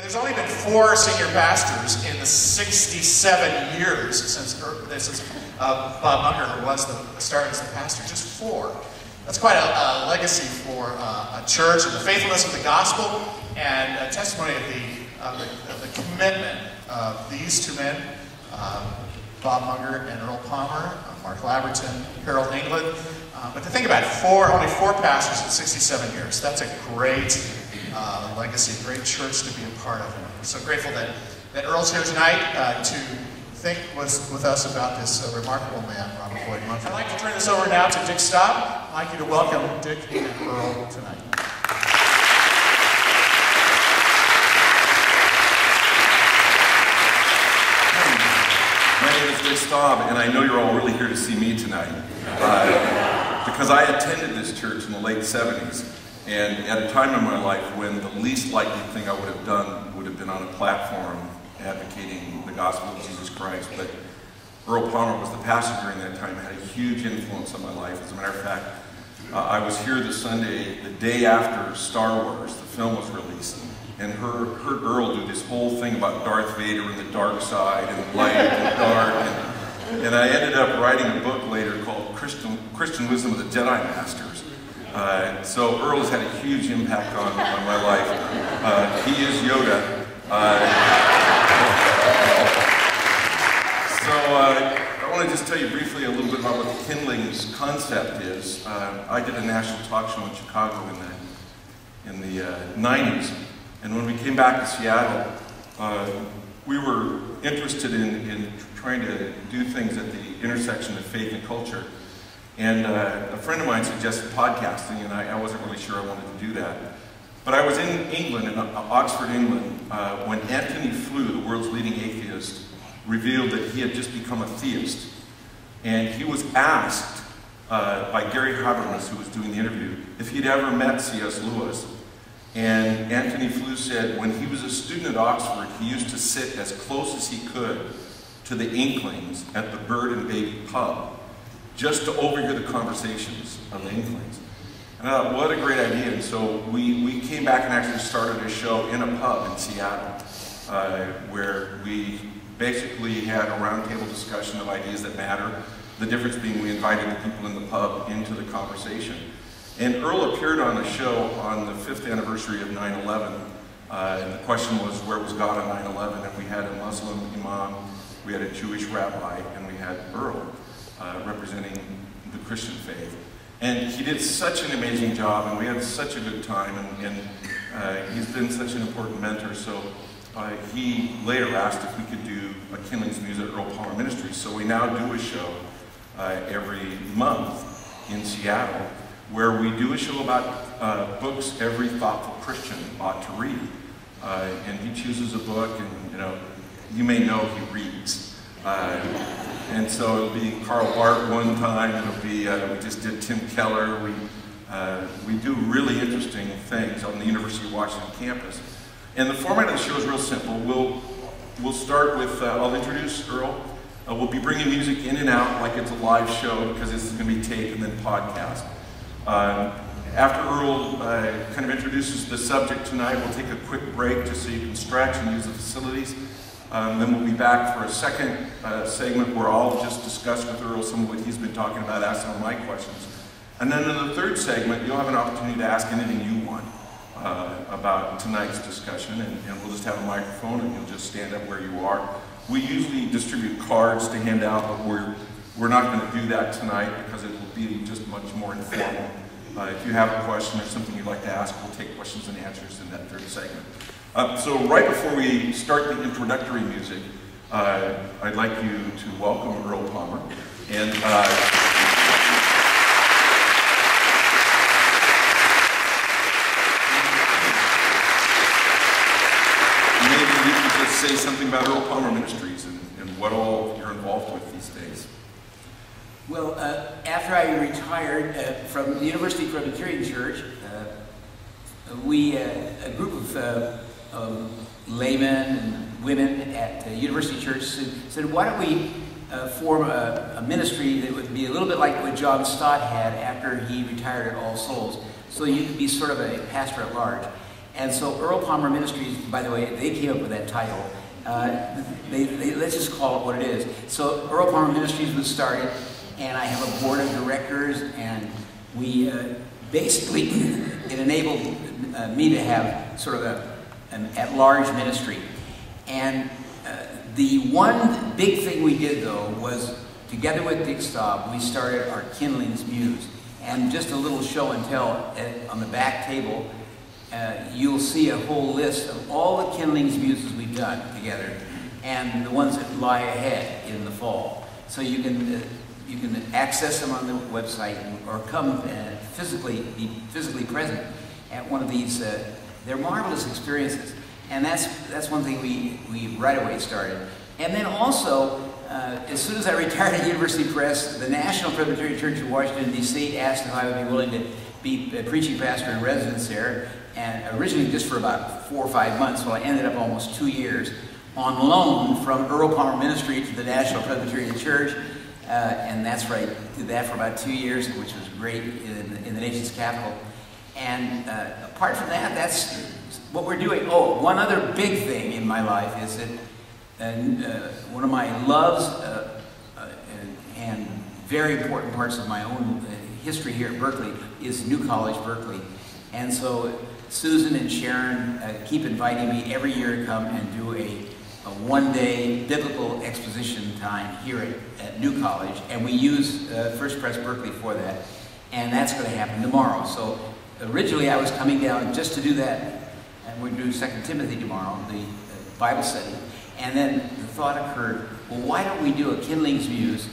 There's only been 4 senior pastors in the 67 years since Bob Munger started as the pastor. Just 4. That's quite a legacy for a church, and the faithfulness of the gospel, and a testimony of the commitment of these two men, Bob Munger and Earl Palmer, Mark Labberton, Harold England. But to think about it, only four pastors in 67 years. That's a great legacy, great church to be a part of. I'm so grateful that Earl's here tonight to think with us about this remarkable man, Robert Boyd Munger. I'd like to turn this over now to Dick Staub. I'd like you to welcome Dick and Earl tonight. My name is Dick Staub, and I know you're all really here to see me tonight. Because I attended this church in the late 70s, and at a time in my life when the least likely thing I would have done would have been on a platform advocating the gospel of Jesus Christ. But Earl Palmer was the pastor during that time, had a huge influence on my life. As a matter of fact, I was here this Sunday, the day after Star Wars, the film was released, and heard Earl do this whole thing about Darth Vader and the dark side and the light and the dark. And I ended up writing a book later called Christian Wisdom of the Jedi Masters. So Earl's had a huge impact on my life. He is Yoda. So I want to just tell you briefly a little bit about what the Kindlings concept is. I did a national talk show in Chicago in the 90s. And when we came back to Seattle, we were interested in trying to do things at the intersection of faith and culture. And a friend of mine suggested podcasting, and I wasn't really sure I wanted to do that. But I was in England, in Oxford, England, when Anthony Flew, the world's leading atheist, revealed that he had just become a theist. And he was asked by Gary Habermas, who was doing the interview, if he'd ever met C.S. Lewis. And Anthony Flew said when he was a student at Oxford, he used to sit as close as he could to the Inklings at the Bird and Baby Pub, just to overhear the conversations of the Inklings. And I thought, what a great idea. And so we came back and actually started a show in a pub in Seattle, where we basically had a roundtable discussion of ideas that matter, the difference being we invited the people in the pub into the conversation. And Earl appeared on a show on the 5th anniversary of 9/11, and the question was, where was God on 9/11? And we had a Muslim imam, we had a Jewish rabbi, and we had Earl representing the Christian faith. And he did such an amazing job, and we had such a good time, and he's been such an important mentor, so he later asked if we could do a Kindlings Muse at Earl Palmer Ministries. So we now do a show every month in Seattle, where we do a show about books every thoughtful Christian ought to read. And he chooses a book, and you may know he reads. And so it'll be Karl Barth one time, it'll be, we just did Tim Keller. We do really interesting things on the University of Washington campus. And the format of the show is real simple. We'll start with, I'll introduce Earl. We'll be bringing music in and out like it's a live show, because this is gonna be taped and then podcast. After Earl kind of introduces the subject tonight, we'll take a quick break just so you can stretch and use the facilities. Then we'll be back for a second segment where I'll just discuss with Earl some of what he's been talking about, ask some of my questions. And then in the third segment, you'll have an opportunity to ask anything you want about tonight's discussion, and we'll just have a microphone and you'll just stand up where you are. We usually distribute cards to hand out, but we're not going to do that tonight because it will be just much more informal. If you have a question or something you'd like to ask, we'll take questions and answers in that third segment. So right before we start the introductory music, I'd like you to welcome Earl Palmer. And maybe you could just say something about Earl Palmer Ministries and what all you're involved with these days. Well, after I retired from the University Presbyterian Church, a group of laymen and women at the University Church said, why don't we form a ministry that would be a little bit like what John Stott had after he retired at All Souls, so you could be sort of a pastor at large. And so Earl Palmer Ministries, by the way, they came up with that title. Let's just call it what it is. So Earl Palmer Ministries was started, and I have a board of directors, and we basically, it enabled me to have sort of an at-large ministry. And the one big thing we did, though, was together with Dick Staub, we started our Kindlings Muse. And just a little show and tell on the back table, you'll see a whole list of all the Kindlings Muses we've done together and the ones that lie ahead in the fall. So you can access them on the website or come be physically present at one of these. They're marvelous experiences. And that's one thing we right away started. And then also, as soon as I retired at University Press, the National Presbyterian Church of Washington, D.C. asked if I would be willing to be a preaching pastor in residence there, and originally just for about 4 or 5 months, well, I ended up almost 2 years on loan from Earl Palmer Ministry to the National Presbyterian Church, and that's right, did that for about 2 years, which was great in the nation's capital. And apart from that, that's what we're doing. Oh, one other big thing in my life is that one of my loves and very important parts of my own history here at Berkeley is New College Berkeley. And so Susan and Sharon keep inviting me every year to come and do a one-day biblical exposition time here at New College. And we use First Press Berkeley for that. And that's going to happen tomorrow. So originally I was coming down just to do that. And we're doing Second Timothy tomorrow, the Bible study. And then the thought occurred, well, why don't we do a Kindlings Muse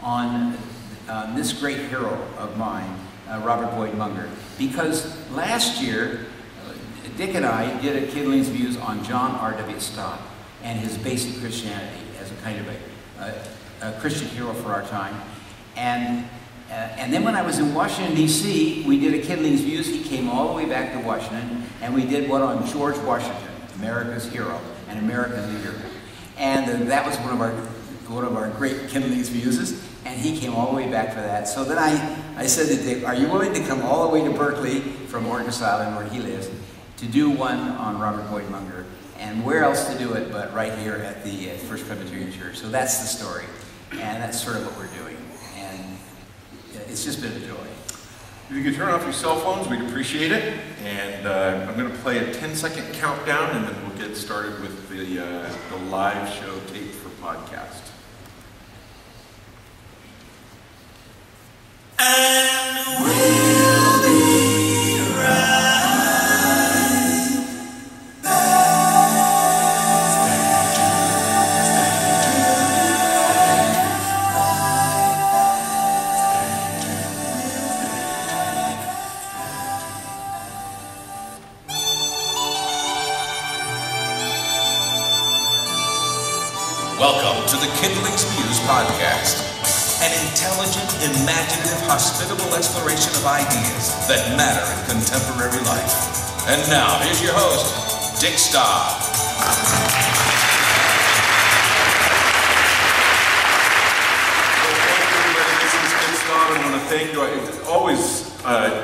on this great hero of mine, Robert Boyd Munger? Because last year, Dick and I did a Kindlings Muse on John R.W. Stott and his basic Christianity as a kind of a Christian hero for our time. And then when I was in Washington, D.C., we did a Kindlings Muse. He came all the way back to Washington, and we did one on George Washington, America's hero. An American leader, and that was one of our great Kindlings Muses, and he came all the way back for that. So then I said to Dick, "Are you willing to come all the way to Berkeley from Orcas Island, where he lives, to do one on Robert Boyd Munger? And where else to do it but right here at the First Presbyterian Church?" So that's the story, and that's sort of what we're doing, and it's just been a joy. If you could turn off your cell phones, we'd appreciate it. And I'm going to play a 10-second countdown, and then we'll get started with the live show tape for podcast. And we'll be right back. Welcome to the Kindlings Muse podcast, an intelligent, imaginative, hospitable exploration of ideas that matter in contemporary life. And now, here's your host, Dick Staub. I want to thank you. It always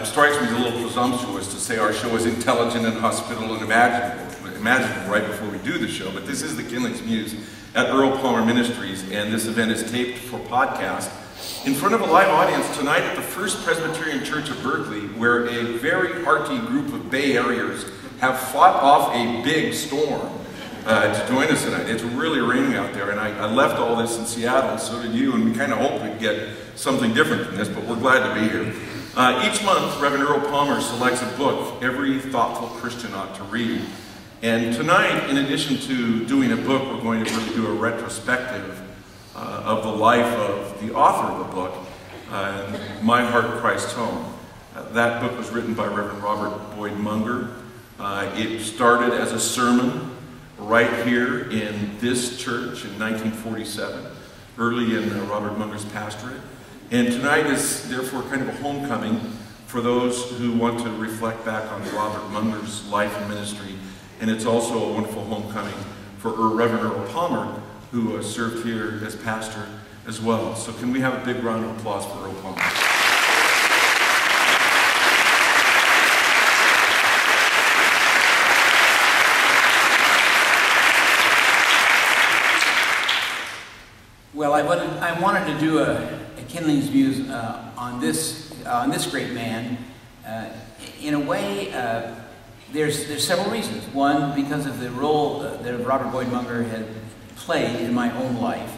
strikes me as a little presumptuous to say our show is intelligent and hospitable and imaginable right before we do the show, but this is the Kindlings Muse at Earl Palmer Ministries, and this event is taped for podcast in front of a live audience tonight at the First Presbyterian Church of Berkeley, where a very hearty group of Bay Areas have fought off a big storm to join us tonight. It's really raining out there, and I left all this in Seattle, so did you, and we kind of hoped we'd get something different from this, but we're glad to be here. Each month, Reverend Earl Palmer selects a book every thoughtful Christian ought to read. And tonight, in addition to doing a book, we're going to really do a retrospective of the life of the author of the book, My Heart Christ's Home. That book was written by Reverend Robert Boyd Munger. It started as a sermon right here in this church in 1947, early in Robert Munger's pastorate. And tonight is therefore kind of a homecoming for those who want to reflect back on Robert Munger's life and ministry. And it's also a wonderful homecoming for Reverend Earl Palmer, who served here as pastor as well. So can we have a big round of applause for Earl Palmer? Well, I wanted to do a Kindlings Muse on this great man. In a way, there's several reasons. One, because of the role that Robert Boyd Munger had played in my own life.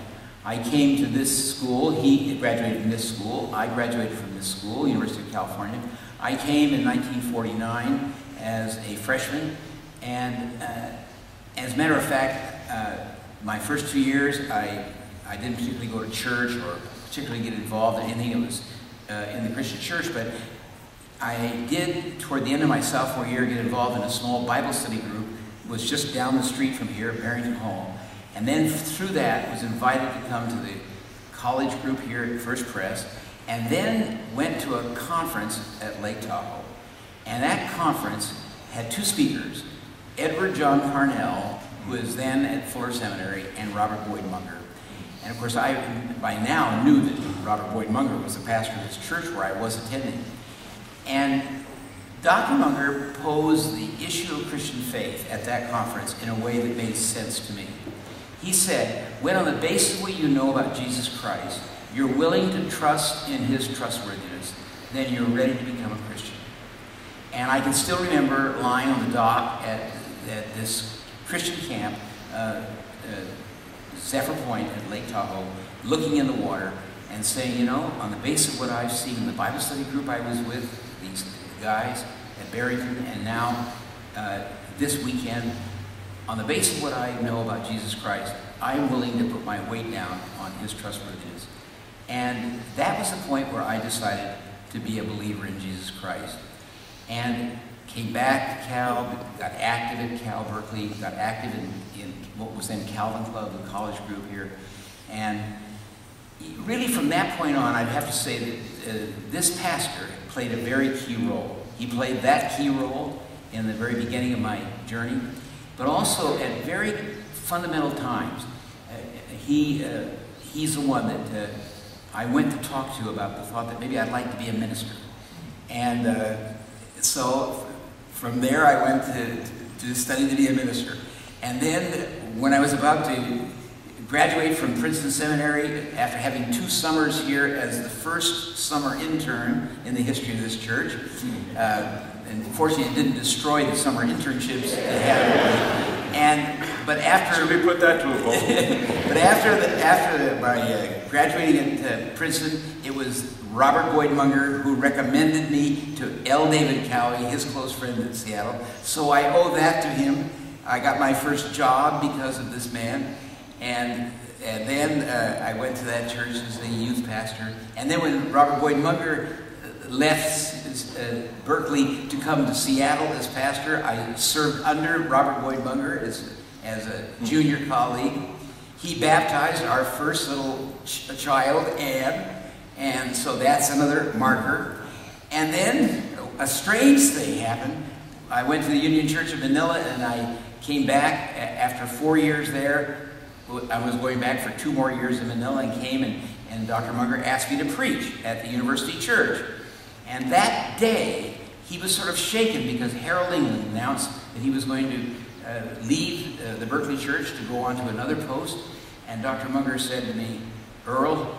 I came to this school. He graduated from this school. I graduated from this school, University of California. I came in 1949 as a freshman, and as a matter of fact, my first 2 years, I didn't particularly go to church or particularly get involved in anything that was in the Christian church, but I did, toward the end of my sophomore year, get involved in a small Bible study group. It was just down the street from here, Barrington Hall. And then through that, was invited to come to the college group here at First Press, and then went to a conference at Lake Tahoe. And that conference had two speakers, Edward John Carnell, who was then at Fuller Seminary, and Robert Boyd Munger. And of course, I by now knew that Robert Boyd Munger was the pastor of this church where I was attending. And Dr. Munger posed the issue of Christian faith at that conference in a way that made sense to me. He said, when on the basis of what you know about Jesus Christ, you're willing to trust in his trustworthiness, then you're ready to become a Christian. And I can still remember lying on the dock at this Christian camp, Zephyr Point at Lake Tahoe, looking in the water and saying, you know, on the basis of what I've seen in the Bible study group I was with, these guys at Barrington, and now this weekend, on the basis of what I know about Jesus Christ, I'm willing to put my weight down on his trustworthiness. And that was the point where I decided to be a believer in Jesus Christ. And came back to Cal, got active at Cal Berkeley, got active in what was then Calvin Club, the college group here. And really from that point on, I'd have to say that this pastor played a very key role. He played that key role in the very beginning of my journey, but also at very fundamental times. He's the one that I went to talk to about the thought that maybe I'd like to be a minister. And so from there I went to study to be a minister. And then when I was about to graduate from Princeton Seminary, after having 2 summers here as the first summer intern in the history of this church, and fortunately it didn't destroy the summer internships they had. But after should we put that to a vote? But after graduating at Princeton, it was Robert Boyd Munger who recommended me to L. David Cowie, his close friend in Seattle. So I owe that to him. I got my first job because of this man. And then I went to that church as the youth pastor. And then when Robert Boyd Munger left Berkeley to come to Seattle as pastor, I served under Robert Boyd Munger as a junior colleague. He baptized our first little child, Anne, and so that's another marker. And then a strange thing happened. I went to the Union Church of Manila, and I came back after 4 years there. I was going back for 2 more years in Manila and came, and Dr. Munger asked me to preach at the University Church. And that day, he was sort of shaken because Harold England announced that he was going to leave the Berkeley Church to go on to another post. And Dr. Munger said to me, Earl,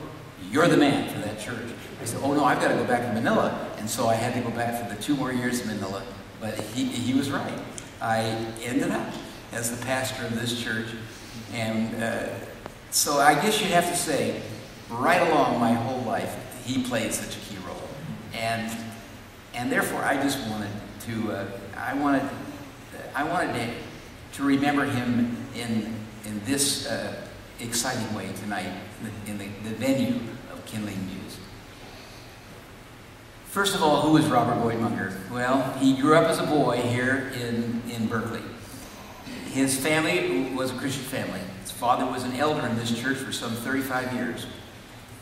you're the man for that church. I said, oh no, I've got to go back to Manila. And so I had to go back for the 2 more years in Manila. But he was right. I ended up as the pastor of this church. And so I guess you'd have to say, right along my whole life, he played such a key role. And therefore, I just wanted to, I wanted to remember him in this exciting way tonight, in the venue of Kindling Muse. First of all, who was Robert Boyd Munger? Well, he grew up as a boy here in Berkeley. His family was a Christian family. His father was an elder in this church for some 35 years.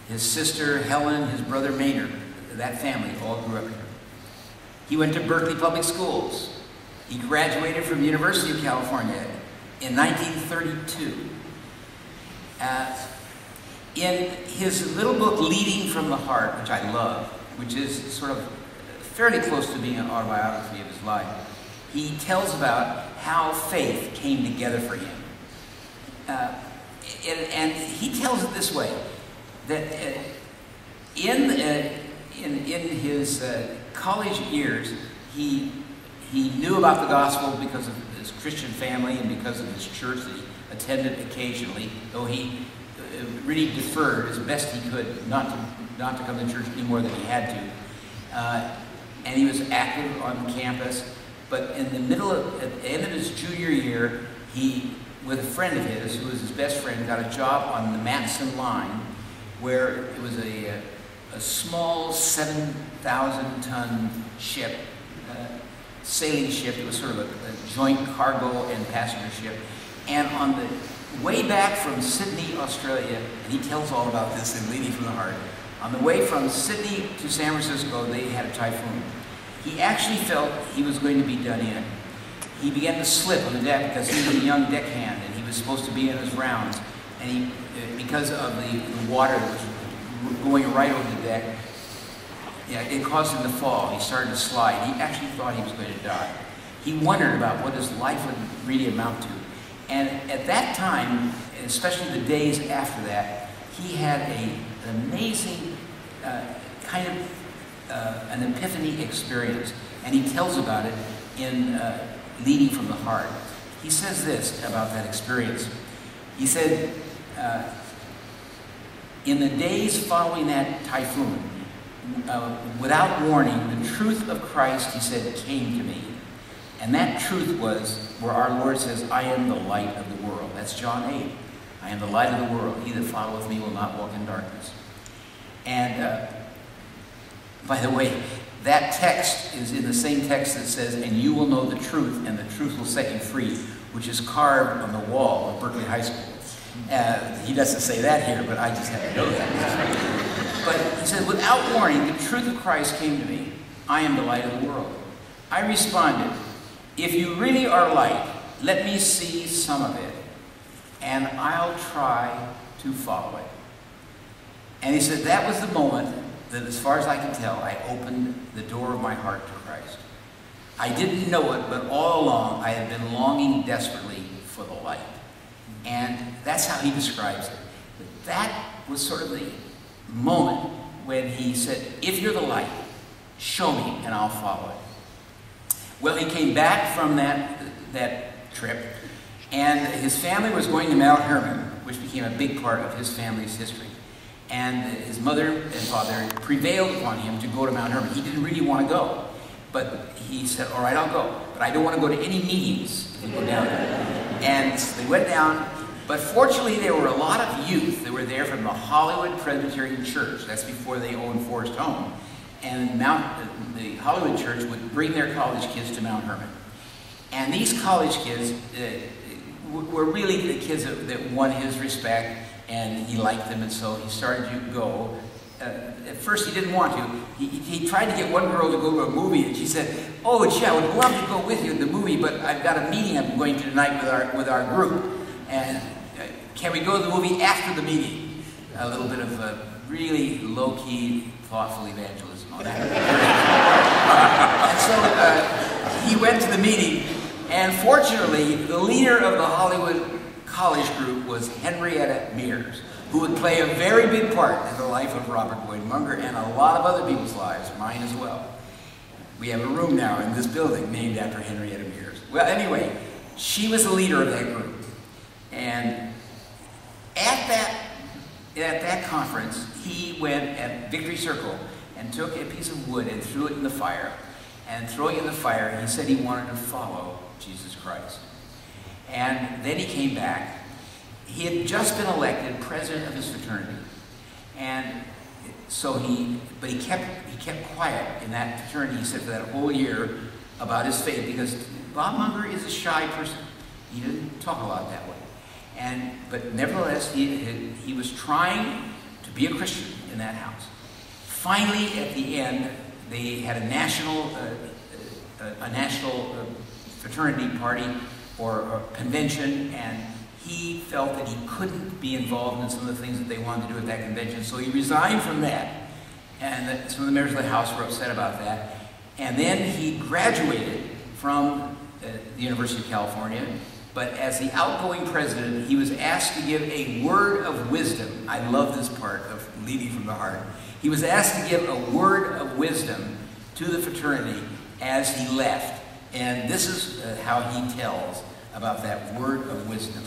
His sister, Helen, his brother, Maynard, that family all grew up here. He went to Berkeley Public Schools. He graduated from the University of California in 1932. In his little book, Leading from the Heart, which I love, which is sort of fairly close to being an autobiography of his life, he tells about how faith came together for him. And he tells it this way, that in his college years, he knew about the gospel because of his Christian family and because of his church that he attended occasionally, though he really deferred as best he could not to come to church any more than he had to. And he was active on campus, but in the middle of, at the end of his junior year, he, with a friend of his, who was his best friend, got a job on the Matson line, where it was a small 7,000-ton ship, sailing ship. It was sort of a joint cargo and passenger ship. And on the way back from Sydney, Australia, and he tells all about this in Leading from the Heart, on the way from Sydney to San Francisco, they had a typhoon. He actually felt he was going to be done in. He began to slip on the deck because he was a young deckhand and he was supposed to be in his rounds. And he, because of the water that was going right over the deck, it caused him to fall. He started to slide. He actually thought he was going to die. He wondered about what his life would really amount to. And at that time, especially the days after that, he had an amazing kind of an epiphany experience. And he tells about it in Leading from the Heart. He says this about that experience. He said, in the days following that typhoon, without warning, the truth of Christ, he said, came to me. And that truth was where our Lord says, I am the light of the world. That's John 8. I am the light of the world. He that followeth me will not walk in darkness. And by the way, that text is in the same text that says, and you will know the truth, and the truth will set you free, which is carved on the wall of Berkeley High School. He doesn't say that here, but I just have to know that. But he said, without warning, the truth of Christ came to me. I am the light of the world. I responded, if you really are light, let me see some of it, and I'll try to follow it. And he said, that was the moment that, as far as I can tell, I opened the door of my heart to Christ. I didn't know it, but all along I had been longing desperately for the light. And that's how he describes it. But that was sort of the moment when he said, if you're the light, show me and I'll follow it. Well, he came back from that trip, and his family was going to Mount Hermon, which became a big part of his family's history. And his mother and father prevailed upon him to go to Mount Hermon. He didn't really want to go, but he said, all right, I'll go. But I don't want to go to any meetings if you go down there. And so they went down, but fortunately there were a lot of youth that were there from the Hollywood Presbyterian Church. That's before they owned Forest Home. And the Hollywood Church would bring their college kids to Mount Hermon. And these college kids were really the kids that won his respect. And he liked them, and so he started to go. At first, he didn't want to. He tried to get one girl to go to a movie, and she said, oh, gee, I would love to go with you to the movie, but I've got a meeting I'm going to tonight with our group. And can we go to the movie after the meeting? A little bit of a really low-key, thoughtful evangelism on that. And so he went to the meeting, and fortunately, the leader of the Hollywood college group was Henrietta Mears, who would play a very big part in the life of Robert Boyd Munger and a lot of other people's lives, mine as well. We have a room now in this building named after Henrietta Mears. Well, anyway, she was the leader of that group. And at that conference, he went at Victory Circle and took a piece of wood and threw it in the fire. And throwing it in the fire, he said he wanted to follow Jesus Christ. And then he came back. He had just been elected president of his fraternity, and so he kept quiet in that fraternity. He said for that whole year about his faith, because Bob Munger is a shy person. He didn't talk a lot that way, but nevertheless he was trying to be a Christian in that house. Finally, at the end, they had a national fraternity party, or a convention, and he felt that he couldn't be involved in some of the things that they wanted to do at that convention, so he resigned from that. And some of the members of the House were upset about that. And then he graduated from the University of California but as the outgoing president, he was asked to give a word of wisdom. I love this part of Leading from the Heart. He was asked to give a word of wisdom to the fraternity as he left. And this is how he tells about that word of wisdom.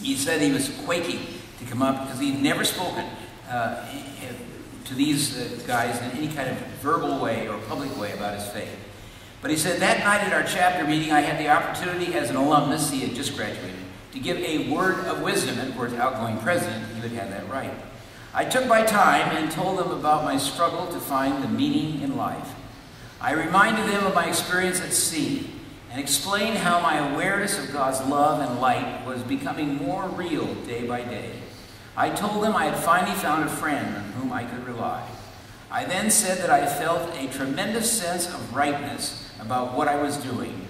He said he was quaking to come up because he'd never spoken to these guys in any kind of verbal way or public way about his faith. But he said, that night at our chapter meeting, I had the opportunity as an alumnus, he had just graduated, to give a word of wisdom. And of course, outgoing president, he would have that right. I took my time and told them about my struggle to find the meaning in life. I reminded them of my experience at sea and explained how my awareness of God's love and light was becoming more real day by day. I told them I had finally found a friend on whom I could rely. I then said that I felt a tremendous sense of rightness about what I was doing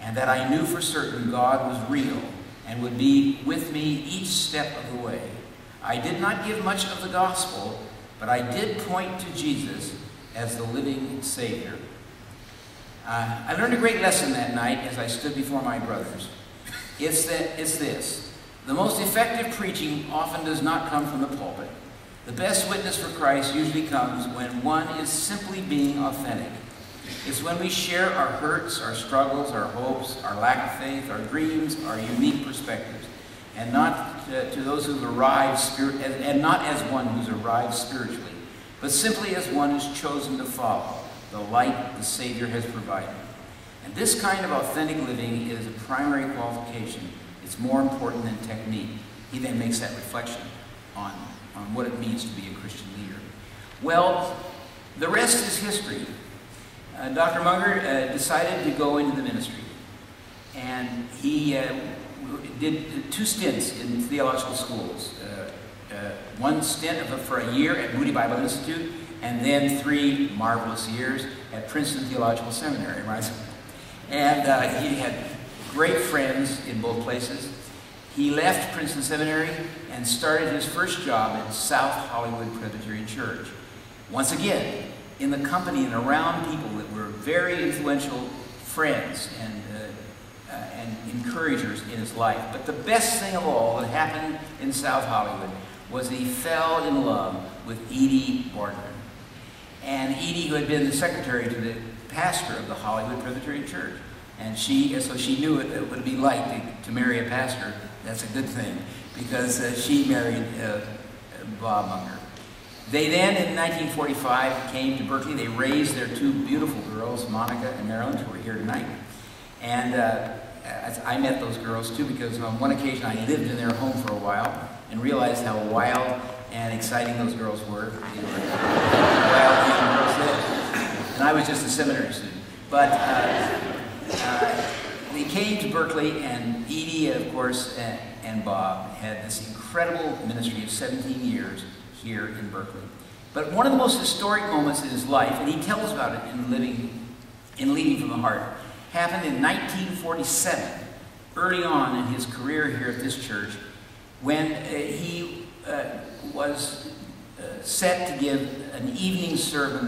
and that I knew for certain God was real and would be with me each step of the way. I did not give much of the gospel, but I did point to Jesus as the living Savior. I learned a great lesson that night as I stood before my brothers. It's this. The most effective preaching often does not come from the pulpit. The best witness for Christ usually comes when one is simply being authentic. It's when we share our hurts, our struggles, our hopes, our lack of faith, our dreams, our unique perspectives, and not to those who've arrived and not as one who's arrived spiritually, but simply as one who's chosen to follow the light the Savior has provided. And this kind of authentic living is a primary qualification. It's more important than technique. He then makes that reflection on what it means to be a Christian leader. Well, the rest is history. Dr. Munger decided to go into the ministry. And he did two stints in theological schools. One stint for a year at Moody Bible Institute, and then 3 marvelous years at Princeton Theological Seminary. Right? And he had great friends in both places. He left Princeton Seminary and started his first job at South Hollywood Presbyterian Church. Once again, in the company and around people that were very influential friends and encouragers in his life. But the best thing of all that happened in South Hollywood was he fell in love with Edie Barton. And Edie, who had been the secretary to the pastor of the Hollywood Presbyterian Church. And so she knew what it would be like to marry a pastor. That's a good thing, because she married Bob Munger. They then, in 1945, came to Berkeley. They raised their 2 beautiful girls, Monica and Marilyn, who are here tonight. And I met those girls, too, because on one occasion I lived in their home for a while and realized how wild and exciting those girls were. They were wild young girls there. And I was just a seminary student. But they came to Berkeley, and Edie, of course, and Bob had this incredible ministry of 17 years here in Berkeley. But one of the most historic moments in his life, and he tells about it in Leading from the Heart, happened in 1947, early on in his career here at this church, when he was set to give an evening service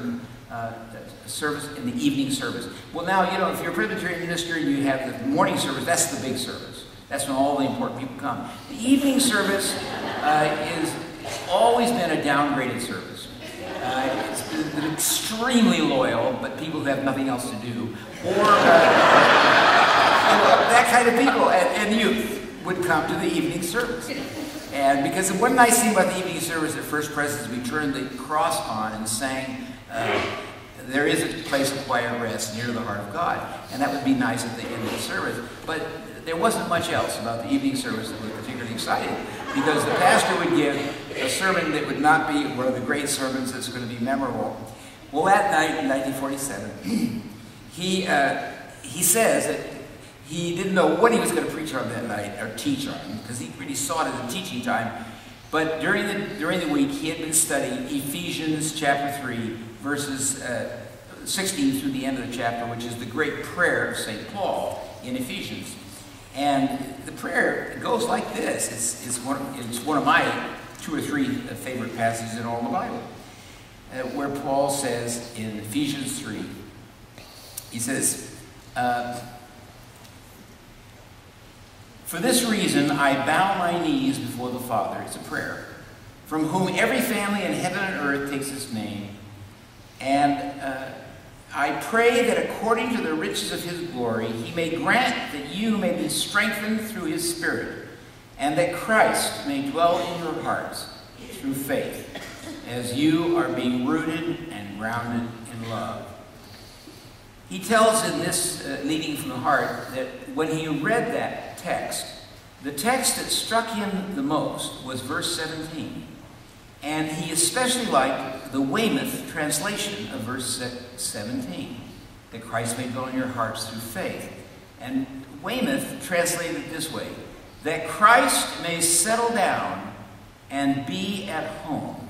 in the evening service. Well, now, you know, if you're a Presbyterian minister, you have the morning service. That's the big service. That's when all the important people come. The evening service is always been a downgraded service. It's been extremely loyal, but people who have nothing else to do, or that kind of people, and youth, would come to the evening service. And because of one nice thing about the evening service at First Presbyterian is we turned the cross on and sang, there is a place of quiet rest near the heart of God. And that would be nice at the end of the service. But there wasn't much else about the evening service that was particularly exciting, because the pastor would give a sermon that would not be one of the great sermons that's going to be memorable. Well, that night in 1947, he says that he didn't know what he was going to preach on that night, or teach on, because he really saw it as a teaching time. But during the week, he had been studying Ephesians chapter 3, verses 16 through the end of the chapter, which is the great prayer of St. Paul in Ephesians. And the prayer goes like this. It's one of my 2 or 3 favorite passages in all the Bible, where Paul says in Ephesians 3, he says, For this reason, I bow my knees before the Father, it's a prayer, from whom every family in heaven and earth takes its name, and I pray that according to the riches of his glory, he may grant that you may be strengthened through his Spirit, and that Christ may dwell in your hearts through faith, as you are being rooted and grounded in love. He tells in this Leading from the Heart that when he read that text, the text that struck him the most was verse 17. And he especially liked the Weymouth translation of verse 17, that Christ may dwell in your hearts through faith. And Weymouth translated it this way, that Christ may settle down and be at home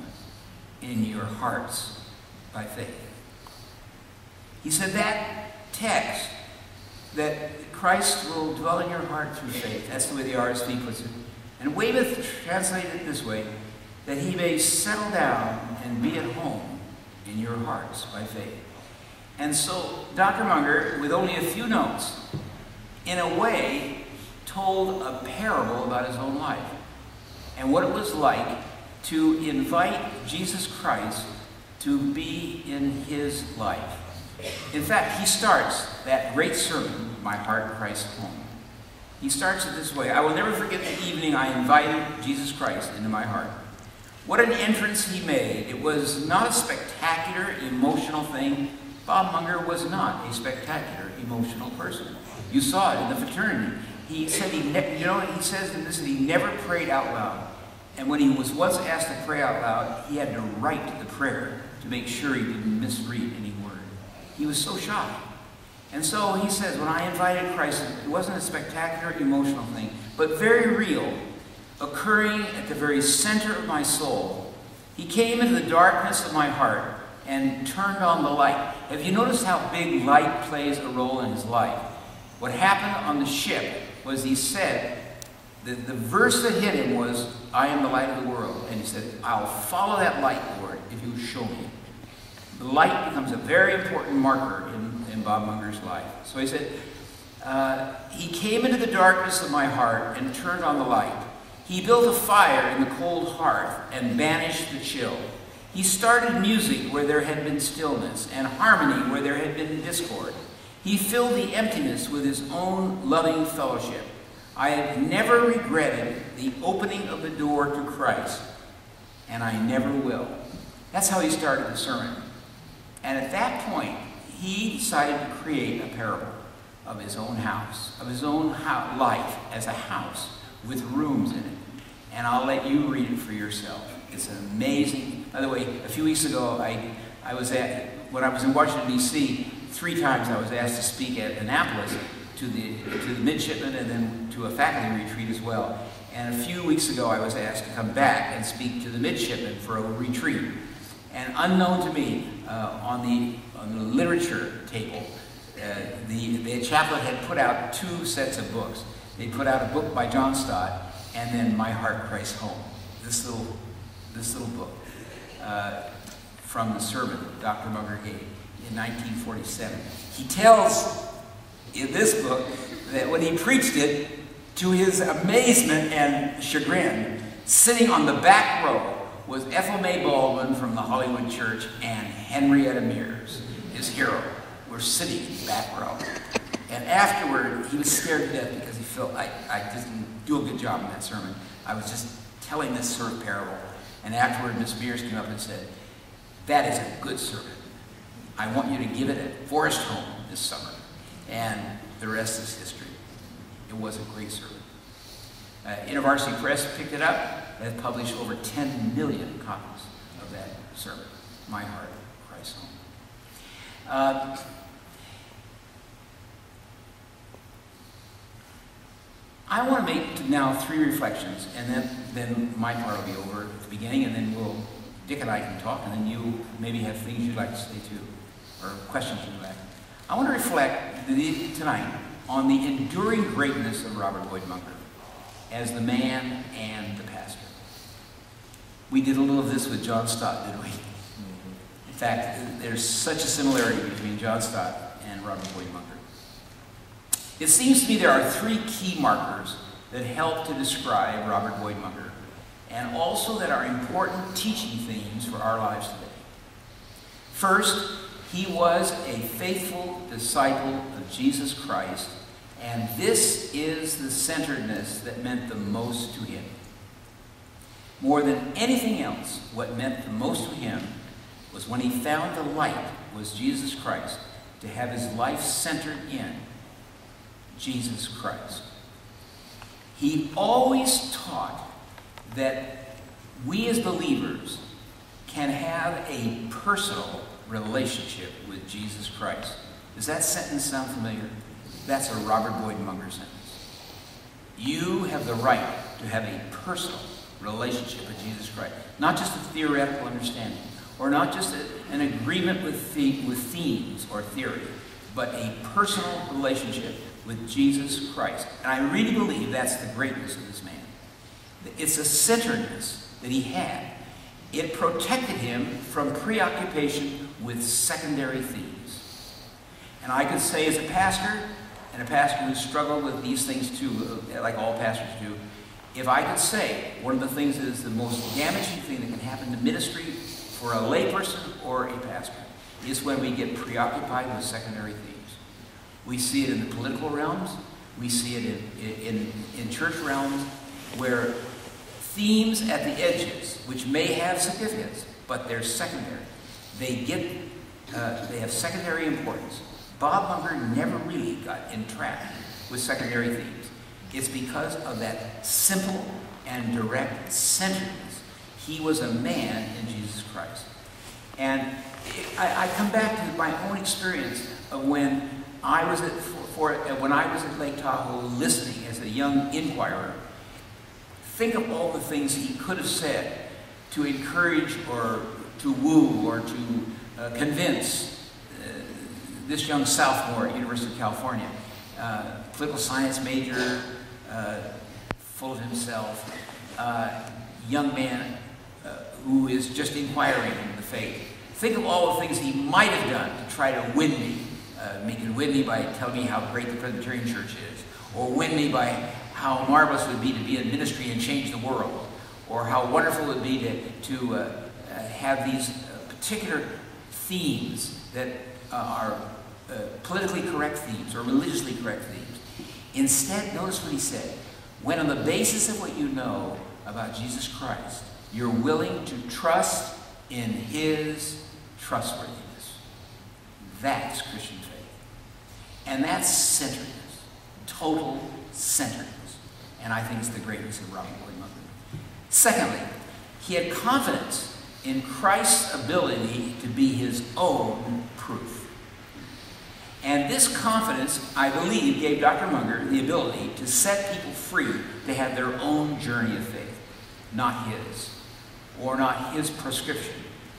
in your hearts by faith. He said that text, that Christ will dwell in your heart through faith, that's the way the RSV puts it. And Weymouth translated it this way, that he may settle down and be at home in your hearts by faith. And so Dr. Munger, with only a few notes, in a way told a parable about his own life and what it was like to invite Jesus Christ to be in his life. In fact, he starts that great sermon, My Heart Christ's Home. He starts it this way, I will never forget the evening I invited Jesus Christ into my heart. What an entrance he made. It was not a spectacular, emotional thing. Bob Munger was not a spectacular, emotional person. You saw it in the fraternity. He said, he says in this that he never prayed out loud. And when he was once asked to pray out loud, he had to write the prayer to make sure he didn't misread any word. He was so shy. And so he says, when I invited Christ, it wasn't a spectacular, emotional thing, but very real, occurring at the very center of my soul. He came into the darkness of my heart and turned on the light. Have you noticed how big light plays a role in his life? What happened on the ship was he said, the verse that hit him was, I am the light of the world. And he said, I'll follow that light, Lord, if you show me. The light becomes a very important marker in Bob Munger's life. So he said, he came into the darkness of my heart and turned on the light. He built a fire in the cold hearth and banished the chill. He started music where there had been stillness and harmony where there had been discord. He filled the emptiness with his own loving fellowship. I have never regretted the opening of the door to Christ, and I never will. That's how he started the sermon. And at that point, he decided to create a parable of his own house, of his own life as a house with rooms in it. And I'll let you read it for yourself. It's amazing. By the way, a few weeks ago, I was at, when I was in Washington, D.C., 3 times I was asked to speak at Annapolis to the midshipmen and then to a faculty retreat as well. And a few weeks ago, I was asked to come back and speak to the midshipmen for a retreat. And unknown to me, on the literature table, the chaplain had put out 2 sets of books. They put out a book by John Stott, and then My Heart, Christ's Home. This little book from the sermon Dr. Munger gave in 1947. He tells in this book that when he preached it, to his amazement and chagrin, sitting on the back row was Ethel May Baldwin from the Hollywood Church and Henrietta Mears, his hero, were sitting in the back row. And afterward, he was scared to death because he felt I didn't do a good job in that sermon. I was just telling this sort of parable. And afterward, Miss Mears came up and said, that is a good sermon. I want you to give it at Forest Home this summer. And the rest is history. It was a great sermon. University Press picked it up and published over 10 million copies of that sermon, My Heart, Christ's Home. I want to make now 3 reflections, and then my part will be over at the beginning, and then Dick and I can talk, and then you maybe have things you'd like to say too, or questions you'd like. I want to reflect tonight on the enduring greatness of Robert Boyd Munger as the man and the pastor. We did a little of this with John Stott, didn't we? In fact, there's such a similarity between John Stott and Robert Boyd Munger. It seems to me there are 3 key markers that help to describe Robert Boyd Munger, and also that are important teaching themes for our lives today. First, he was a faithful disciple of Jesus Christ, and this is the centeredness that meant the most to him. More than anything else, what meant the most to him was when he found the light was Jesus Christ, to have his life centered in Jesus Christ. He always taught that we as believers can have a personal relationship with Jesus Christ. Does that sentence sound familiar? That's a Robert Boyd Munger sentence. You have the right to have a personal relationship with Jesus Christ, not just a theoretical understanding, or not just an agreement with themes or theory, but a personal relationship with Jesus Christ. And I really believe that's the greatness of this man. It's a centeredness that he had. It protected him from preoccupation with secondary themes. And I could say as a pastor, and a pastor who struggled with these things too, like all pastors do, if I could say one of the things that is the most damaging thing that can happen to ministry for a layperson or a pastor is when we get preoccupied with secondary themes. We see it in the political realms, we see it in church realms, where themes at the edges, which may have significance, but they're secondary. They have secondary importance. Bob Munger never really got entrapped with secondary themes. It's because of that simple and direct centeredness. He was a man in Jesus Christ. And I come back to my own experience of when I was at Lake Tahoe listening as a young inquirer. Think of all the things he could have said to encourage or to woo or to convince this young sophomore at University of California, political science major, full of himself, young man who is just inquiring in the faith. Think of all the things he might have done to try to win me. He could win me by telling me how great the Presbyterian Church is, or win me by how marvelous it would be to be in ministry and change the world, or how wonderful it would be to have these particular themes that are politically correct themes or religiously correct themes. Instead, notice what he said. When on the basis of what you know about Jesus Christ, you're willing to trust in his trustworthiness. That's Christian faith. And that's centeredness, total centeredness. And I think it's the greatness of Robert Boyd Munger. Secondly, he had confidence in Christ's ability to be his own proof. And this confidence, I believe, gave Dr. Munger the ability to set people free to have their own journey of faith, not his, or not his prescription,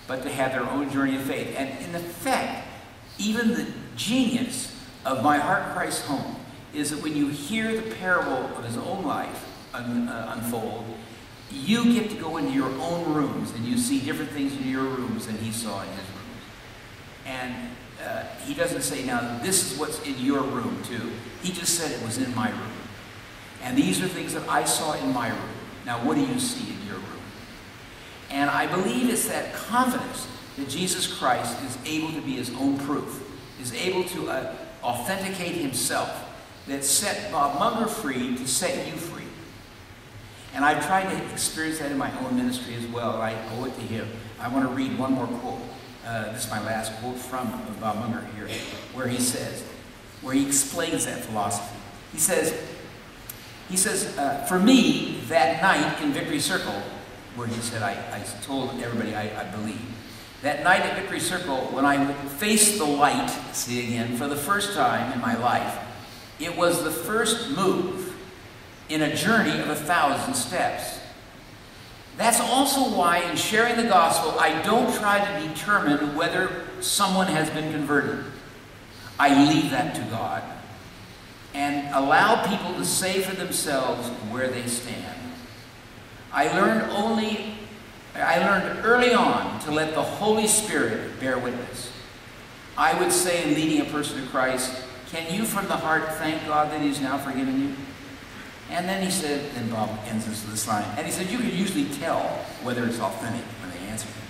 but to have their own journey of faith. And in effect, even the genius of My Heart Christ's Home is that when you hear the parable of his own life unfold, you get to go into your own rooms and you see different things in your rooms than he saw in his rooms. And he doesn't say, now this is what's in your room too. He just said it was in my room. And these are things that I saw in my room. Now what do you see in your room? And I believe it's that confidence that Jesus Christ is able to be his own proof, is able to authenticate himself, that set Bob Munger free to set you free. And I've tried to experience that in my own ministry as well. I owe it to him. I want to read one more quote. This is my last quote from Bob Munger here, where he explains that philosophy. He says, for me, that night in Victory Circle, where he said, I told everybody I believe. That night at Victory Circle, when I faced the light, see again, for the first time in my life, it was the first move in a journey of 1,000 steps. That's also why in sharing the gospel, I don't try to determine whether someone has been converted. I leave that to God and allow people to say for themselves where they stand. I learned early on to let the Holy Spirit bear witness. I would say in leading a person to Christ, can you from the heart thank God that he's now forgiven you? And then he said, and Bob ends with this line, and he said, you can usually tell whether it's authentic when they answer you,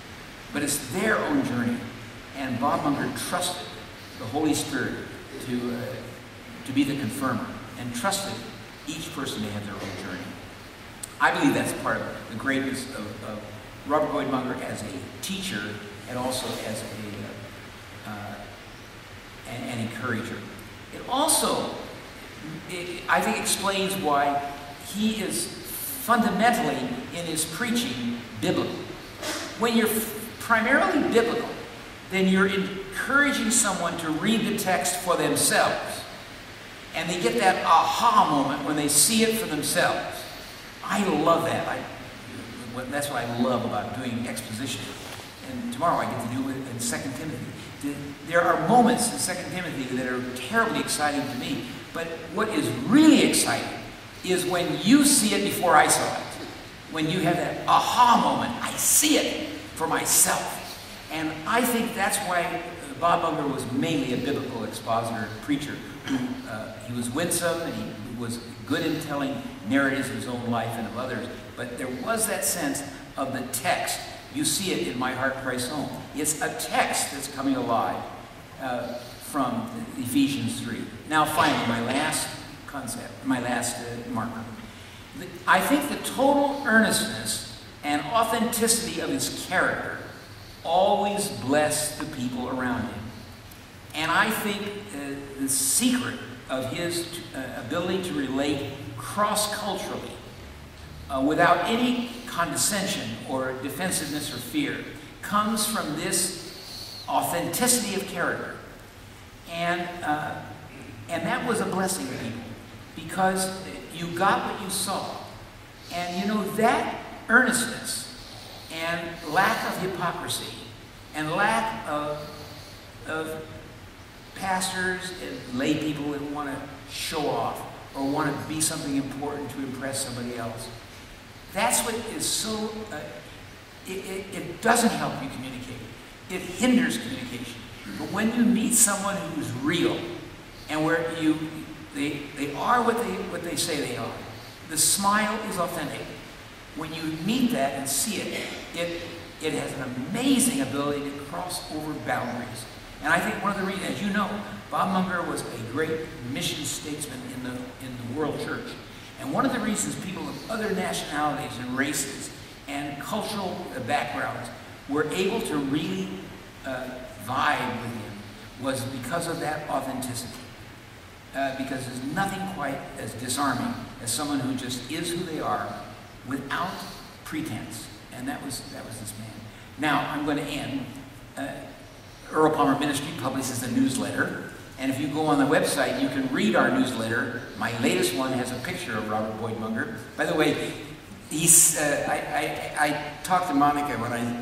but it's their own journey. And Bob Munger trusted the Holy Spirit to be the confirmer, and trusted each person to have their own journey. I believe that's part of the greatness of Robert Boyd Munger as a teacher and also as an encourager. It also, I think, explains why he is fundamentally, in his preaching, biblical. When you're primarily biblical, then you're encouraging someone to read the text for themselves. And they get that aha moment when they see it for themselves. I love that. That's what I love about doing exposition. And tomorrow I get to do it in Second Timothy. There are moments in Second Timothy that are terribly exciting to me. But what is really exciting is when you see it before I saw it. When you have that aha moment, I see it for myself. And I think that's why Bob Munger was mainly a biblical expositor and preacher. He was winsome, and he was good in telling narratives of his own life and of others. But there was that sense of the text. You see it in My Heart Christ's Home. It's a text that's coming alive from Ephesians 3. Now finally, my last concept, my last marker. I think the total earnestness and authenticity of his character always blessed the people around him. And I think the secret of his ability to relate cross-culturally without any condescension or defensiveness or fear comes from this authenticity of character. And that was a blessing to people, because you got what you saw. And you know, that earnestness and lack of hypocrisy and lack of pastors and lay people that want to show off or want to be something important to impress somebody else. That's what is so, it doesn't help you communicate. It hinders communication. But when you meet someone who's real and where they are what they say they are, the smile is authentic. When you meet that and see it, it has an amazing ability to cross over boundaries. And I think one of the reasons, as you know, Bob Munger was a great mission statesman in the world church. And one of the reasons people of other nationalities and races and cultural backgrounds were able to really vibe with him was because of that authenticity. Because there's nothing quite as disarming as someone who just is who they are without pretense. And that was this man. Now, I'm going to end. Earl Palmer Ministries publishes a newsletter, and if you go on the website, you can read our newsletter. My latest one has a picture of Robert Boyd Munger. By the way, I talked to Monica when I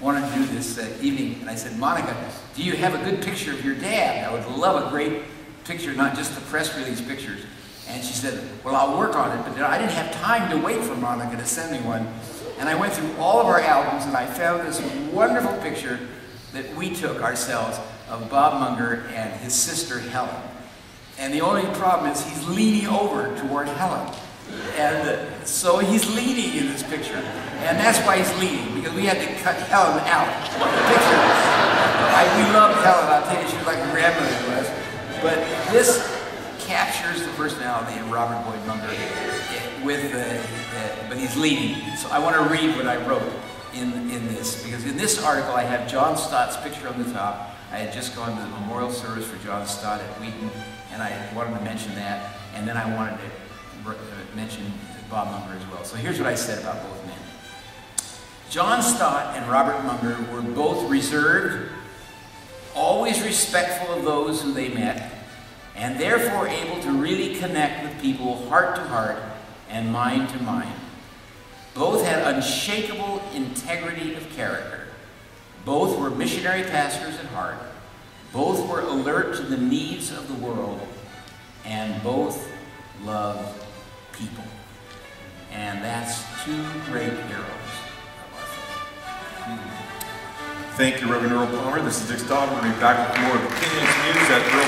wanted to do this evening, and I said, Monica, do you have a good picture of your dad? I would love a great picture, not just the press release pictures. And she said, well, I'll work on it, but I didn't have time to wait for Monica to send me one. And I went through all of our albums, and I found this wonderful picture that we took ourselves of Bob Munger and his sister Helen. And the only problem is he's leaning over toward Helen. And so he's leaning in this picture. And that's why he's leaning, because we had to cut Helen out of the picture. We loved Helen, I'll tell you, she was like a grandmother to us. But this captures the personality of Robert Boyd Munger with but he's leading. So I want to read what I wrote in this, because in this article I have John Stott's picture on the top. I had just gone to the memorial service for John Stott at Wheaton, and I wanted to mention that, and then I wanted to mention Bob Munger as well. So here's what I said about both men. John Stott and Robert Munger were both reserved, always respectful of those who they met, and therefore able to really connect with people heart to heart and mind to mind. Both had unshakable integrity of character. Both were missionary pastors at heart. Both were alert to the needs of the world. And both loved people. And that's two great heroes of our faith. Thank you, Reverend Earl Palmer. This is Dick Staub. We'll be back with more of The Kindlings Muse at Earl